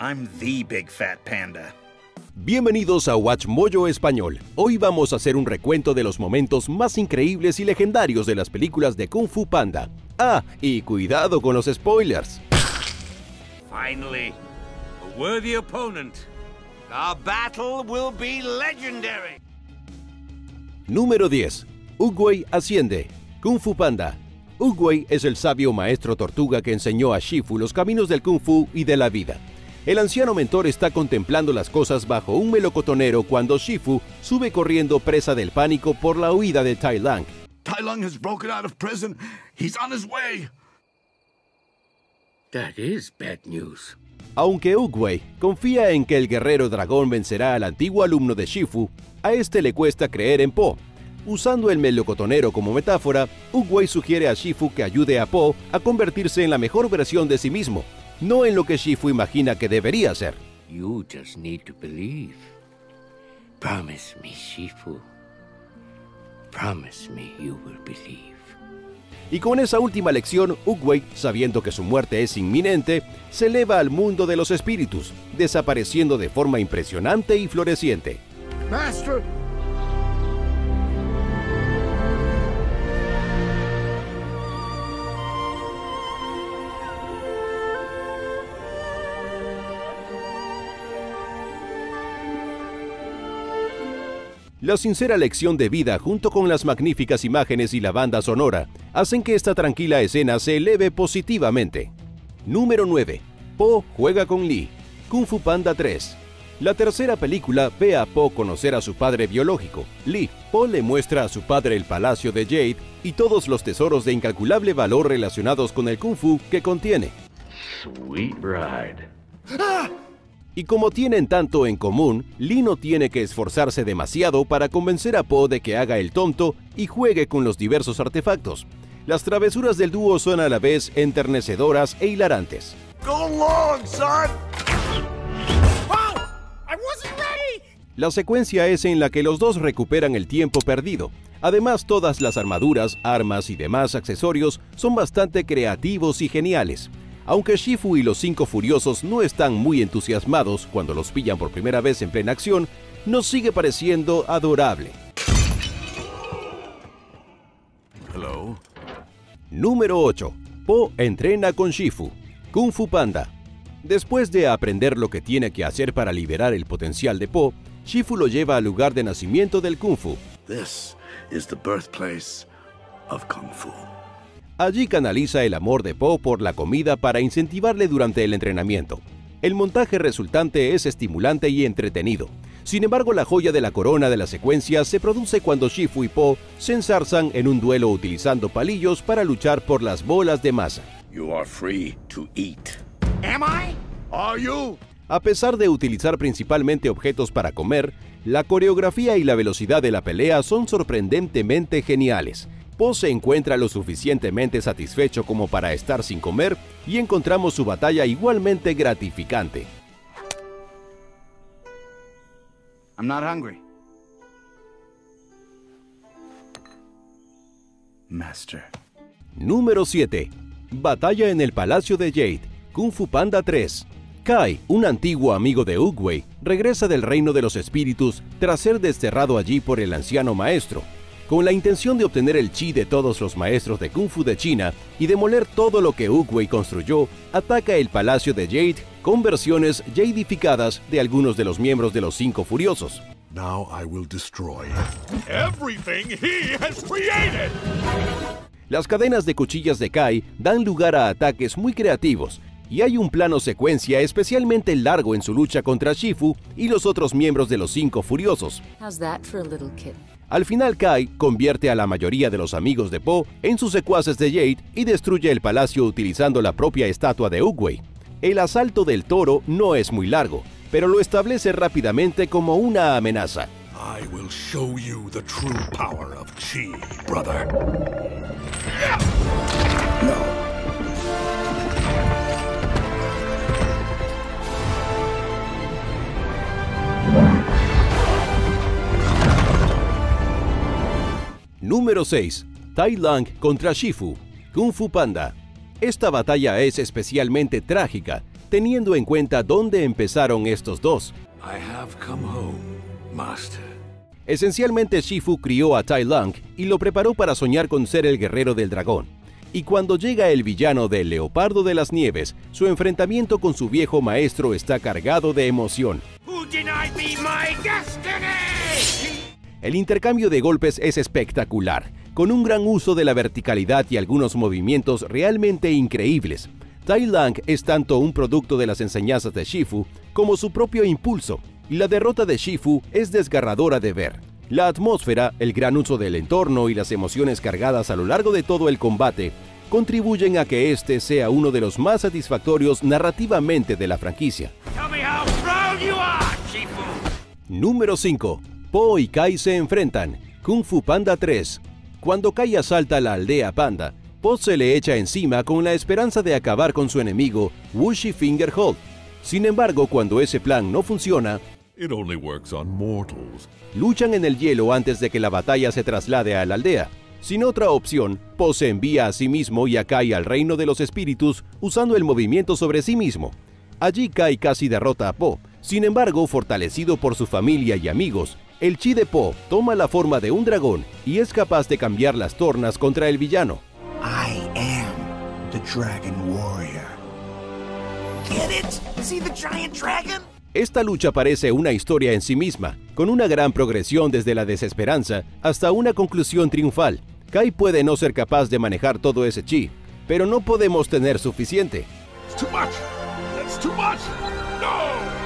I'm the big fat panda. Bienvenidos a WatchMojo Español. Hoy vamos a hacer un recuento de los momentos más increíbles y legendarios de las películas de Kung Fu Panda. Ah, y cuidado con los spoilers. Finally, a worthy opponent. Our battle will be legendary. Número 10. Oogway asciende. Kung Fu Panda. Oogway es el sabio maestro tortuga que enseñó a Shifu los caminos del Kung Fu y de la vida. El anciano mentor está contemplando las cosas bajo un melocotonero cuando Shifu sube corriendo presa del pánico por la huida de Tai Lung. Tai Lung has broken out of prison. He's on his way. That is bad news. Aunque Oogway confía en que el guerrero dragón vencerá al antiguo alumno de Shifu, a este le cuesta creer en Po. Usando el melocotonero como metáfora, Oogway sugiere a Shifu que ayude a Po a convertirse en la mejor versión de sí mismo, no en lo que Shifu imagina que debería ser. You just need to believe. Promise me, Shifu. Promise me you will believe. Y con esa última lección, Oogway, sabiendo que su muerte es inminente, se eleva al mundo de los espíritus, desapareciendo de forma impresionante y floreciente. Master. La sincera lección de vida junto con las magníficas imágenes y la banda sonora hacen que esta tranquila escena se eleve positivamente. Número 9. Po juega con Lee. Kung Fu Panda 3. La tercera película ve a Po conocer a su padre biológico, Lee. Po le muestra a su padre el palacio de Jade y todos los tesoros de incalculable valor relacionados con el Kung Fu que contiene. Sweet ride. ¡Ah! Y como tienen tanto en común, Lee no tiene que esforzarse demasiado para convencer a Po de que haga el tonto y juegue con los diversos artefactos. Las travesuras del dúo son a la vez enternecedoras e hilarantes. Go long, son. Wow, I wasn't ready. La secuencia es en la que los dos recuperan el tiempo perdido. Además, todas las armaduras, armas y demás accesorios son bastante creativos y geniales. Aunque Shifu y los Cinco Furiosos no están muy entusiasmados cuando los pillan por primera vez en plena acción, nos sigue pareciendo adorable. Hello. Número 8. Po entrena con Shifu. Kung Fu Panda. Después de aprender lo que tiene que hacer para liberar el potencial de Po, Shifu lo lleva al lugar de nacimiento del Kung Fu. This is the birthplace of Kung Fu. Allí canaliza el amor de Po por la comida para incentivarle durante el entrenamiento. El montaje resultante es estimulante y entretenido. Sin embargo, la joya de la corona de la secuencia se produce cuando Shifu y Po se ensarzan en un duelo utilizando palillos para luchar por las bolas de masa. You are free to eat. Am I? Are you? A pesar de utilizar principalmente objetos para comer, la coreografía y la velocidad de la pelea son sorprendentemente geniales. Po se encuentra lo suficientemente satisfecho como para estar sin comer y encontramos su batalla igualmente gratificante. I'm not hungry. Master. Número 7. Batalla en el Palacio de Jade. Kung Fu Panda 3. Kai, un antiguo amigo de Oogway, regresa del reino de los espíritus tras ser desterrado allí por el anciano maestro. Con la intención de obtener el chi de todos los maestros de Kung Fu de China y demoler todo lo que Oogway construyó, ataca el Palacio de Jade con versiones jadeificadas de algunos de los miembros de los Cinco Furiosos. Now I will destroy everything he has created. Las cadenas de cuchillas de Kai dan lugar a ataques muy creativos, y hay un plano secuencia especialmente largo en su lucha contra Shifu y los otros miembros de los Cinco Furiosos. How's that for a little kid? Al final, Kai convierte a la mayoría de los amigos de Po en sus secuaces de Jade y destruye el palacio utilizando la propia estatua de Oogway. El asalto del toro no es muy largo, pero lo establece rápidamente como una amenaza. I will show you the true power of chi, brother. No. Número 6. Tai Lung contra Shifu. Kung Fu Panda. Esta batalla es especialmente trágica. teniendo en cuenta dónde empezaron estos dos. I have come home, master. Esencialmente, Shifu crió a Tai Lung y lo preparó para soñar con ser el guerrero del dragón. Y cuando llega el villano del Leopardo de las Nieves, su enfrentamiento con su viejo maestro está cargado de emoción. El intercambio de golpes es espectacular, con un gran uso de la verticalidad y algunos movimientos realmente increíbles. Tai Lung es tanto un producto de las enseñanzas de Shifu como su propio impulso, y la derrota de Shifu es desgarradora de ver. La atmósfera, el gran uso del entorno y las emociones cargadas a lo largo de todo el combate contribuyen a que este sea uno de los más satisfactorios narrativamente de la franquicia. Número 5. Po y Kai se enfrentan. Kung Fu Panda 3. Cuando Kai asalta la aldea Panda, Po se le echa encima con la esperanza de acabar con su enemigo, Wuxi Finger Hold. Sin embargo, cuando ese plan no funciona, It only works on mortals. Luchan en el hielo antes de que la batalla se traslade a la aldea. Sin otra opción, Po se envía a sí mismo y a Kai al reino de los espíritus usando el movimiento sobre sí mismo. Allí Kai casi derrota a Po. Sin embargo, fortalecido por su familia y amigos, el chi de Po toma la forma de un dragón y es capaz de cambiar las tornas contra el villano. I am the Dragon Warrior. Get it? See the giant dragon? Esta lucha parece una historia en sí misma, con una gran progresión desde la desesperanza hasta una conclusión triunfal. Kai puede no ser capaz de manejar todo ese chi, pero no podemos tener suficiente. It's too much. No.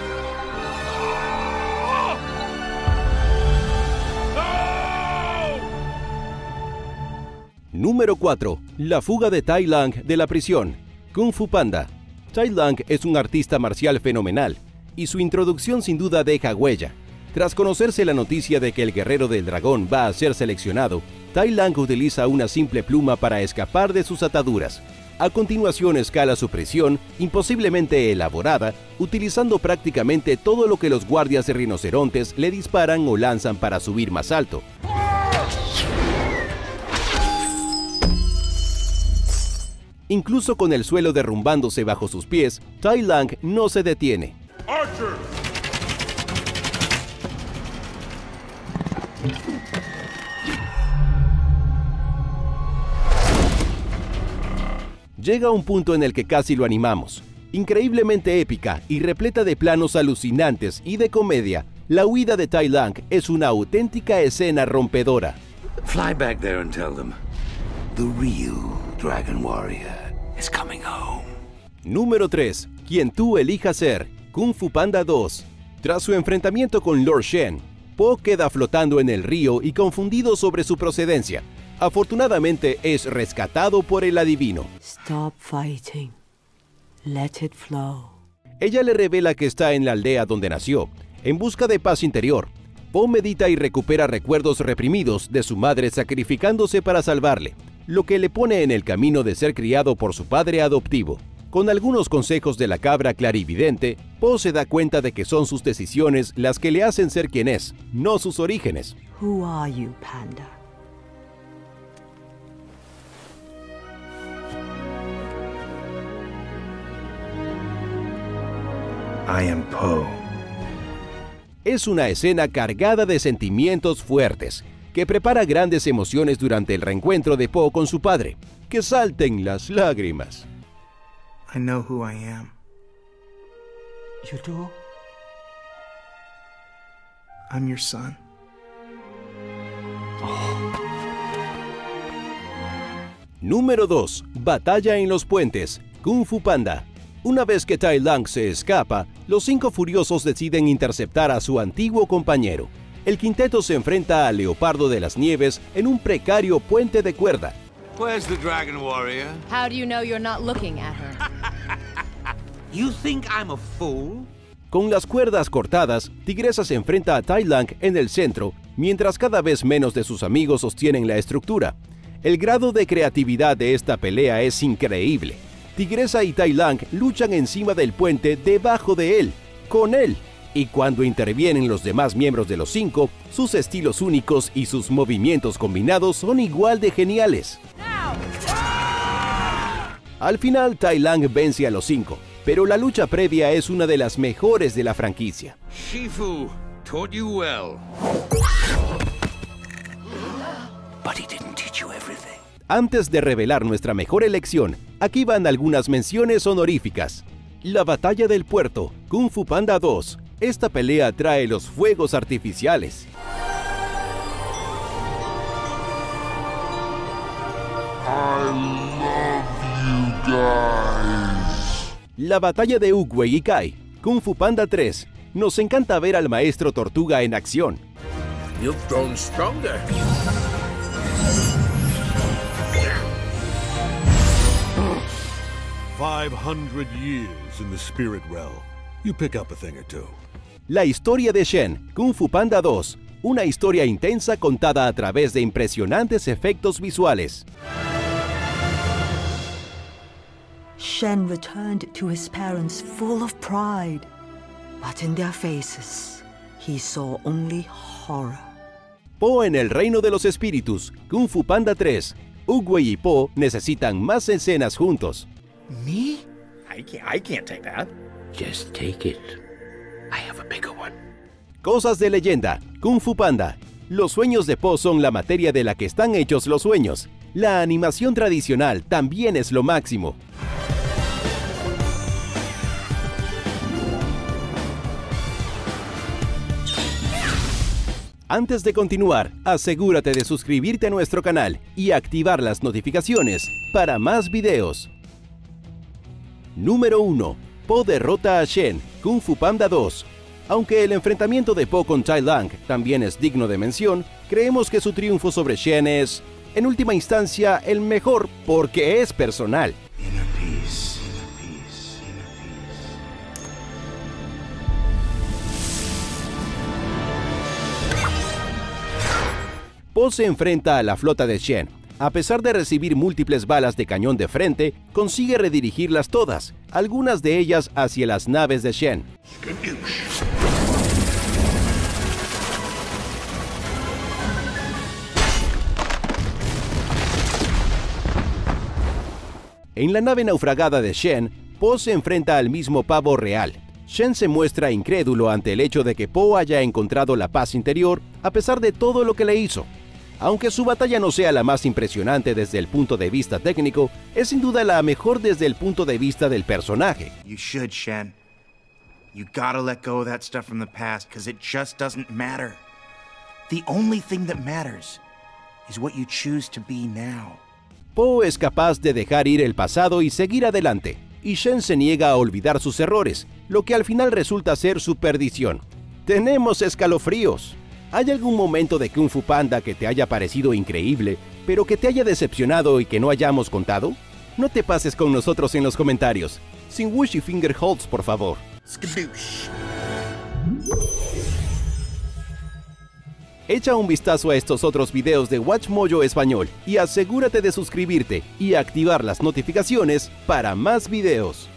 Número 4. La fuga de Tai Lung de la prisión. Kung Fu Panda. Tai Lung es un artista marcial fenomenal, y su introducción sin duda deja huella. Tras conocerse la noticia de que el guerrero del dragón va a ser seleccionado, Tai Lung utiliza una simple pluma para escapar de sus ataduras. A continuación escala su prisión, imposiblemente elaborada, utilizando prácticamente todo lo que los guardias de rinocerontes le disparan o lanzan para subir más alto. Incluso con el suelo derrumbándose bajo sus pies, Tai Lung no se detiene. Llega a un punto en el que casi lo animamos. Increíblemente épica y repleta de planos alucinantes y de comedia, la huida de Tai Lung es una auténtica escena rompedora. Fly back there and tell them the real Dragon Warrior is coming home. Número 3. Quien tú elijas ser. Kung Fu Panda 2. Tras su enfrentamiento con Lord Shen, Po queda flotando en el río y confundido sobre su procedencia. Afortunadamente es rescatado por el adivino. Stop fighting. Let it flow. Ella le revela que está en la aldea donde nació, en busca de paz interior. Po medita y recupera recuerdos reprimidos de su madre sacrificándose para salvarle, lo que le pone en el camino de ser criado por su padre adoptivo. Con algunos consejos de la cabra clarividente, Po se da cuenta de que son sus decisiones las que le hacen ser quien es, no sus orígenes. Who are you, Panda? I am Po. Es una escena cargada de sentimientos fuertes, que prepara grandes emociones durante el reencuentro de Po con su padre. ¡Que salten las lágrimas! I know who I am. You do? I'm your son. Oh. Número 2. Batalla en los puentes. Kung Fu Panda. Una vez que Tai Lung se escapa, los Cinco Furiosos deciden interceptar a su antiguo compañero. El quinteto se enfrenta al Leopardo de las Nieves en un precario puente de cuerda. Where's the Dragon Warrior? How do you know you're not looking at her? You think I'm a fool? Con las cuerdas cortadas, Tigresa se enfrenta a Tai Lung en el centro, mientras cada vez menos de sus amigos sostienen la estructura. El grado de creatividad de esta pelea es increíble. Tigresa y Tai Lung luchan encima del puente, debajo de él, con él. Y cuando intervienen los demás miembros de los cinco, sus estilos únicos y sus movimientos combinados son igual de geniales. Al final, Tai Lung vence a los cinco, pero la lucha previa es una de las mejores de la franquicia. Shifu taught you well. But he didn't teach you everything. Antes de revelar nuestra mejor elección, aquí van algunas menciones honoríficas. La batalla del puerto, Kung Fu Panda 2. Esta pelea trae los fuegos artificiales. I love you guys. La batalla de Oogway y Kai, Kung Fu Panda 3. Nos encanta ver al maestro Tortuga en acción. You've grown stronger. La historia de Shen, Kung Fu Panda 2, una historia intensa contada a través de impresionantes efectos visuales. Shen returned to his parents full of pride, but in their faces he saw only horror. Po en el Reino de los Espíritus, Kung Fu Panda 3, Oogway y Po necesitan más escenas juntos. Me? I can't take that. Just take it. I have a bigger one. Cosas de leyenda, Kung Fu Panda. Los sueños de Po son la materia de la que están hechos los sueños. La animación tradicional también es lo máximo. Antes de continuar, asegúrate de suscribirte a nuestro canal y activar las notificaciones para más videos. Número 1. Po derrota a Shen, Kung Fu Panda 2. Aunque el enfrentamiento de Po con Tai Lung también es digno de mención, creemos que su triunfo sobre Shen es, en última instancia, el mejor porque es personal. Po se enfrenta a la flota de Shen. A pesar de recibir múltiples balas de cañón de frente, consigue redirigirlas todas, algunas de ellas hacia las naves de Shen. En la nave naufragada de Shen, Po se enfrenta al mismo pavo real. Shen se muestra incrédulo ante el hecho de que Po haya encontrado la paz interior a pesar de todo lo que le hizo. Aunque su batalla no sea la más impresionante desde el punto de vista técnico, es sin duda la mejor desde el punto de vista del personaje. You should, Shen. You gotta let go of that stuff from the past because it just doesn't matter. The only thing that matters is what you choose to be now. Po es capaz de dejar ir el pasado y seguir adelante, y Shen se niega a olvidar sus errores, lo que al final resulta ser su perdición. ¡Tenemos escalofríos! ¿Hay algún momento de Kung Fu Panda que te haya parecido increíble, pero que te haya decepcionado y que no hayamos contado? No te pases con nosotros en los comentarios. Sin Wuxi Finger Holds, por favor. Echa un vistazo a estos otros videos de WatchMojo Español y asegúrate de suscribirte y activar las notificaciones para más videos.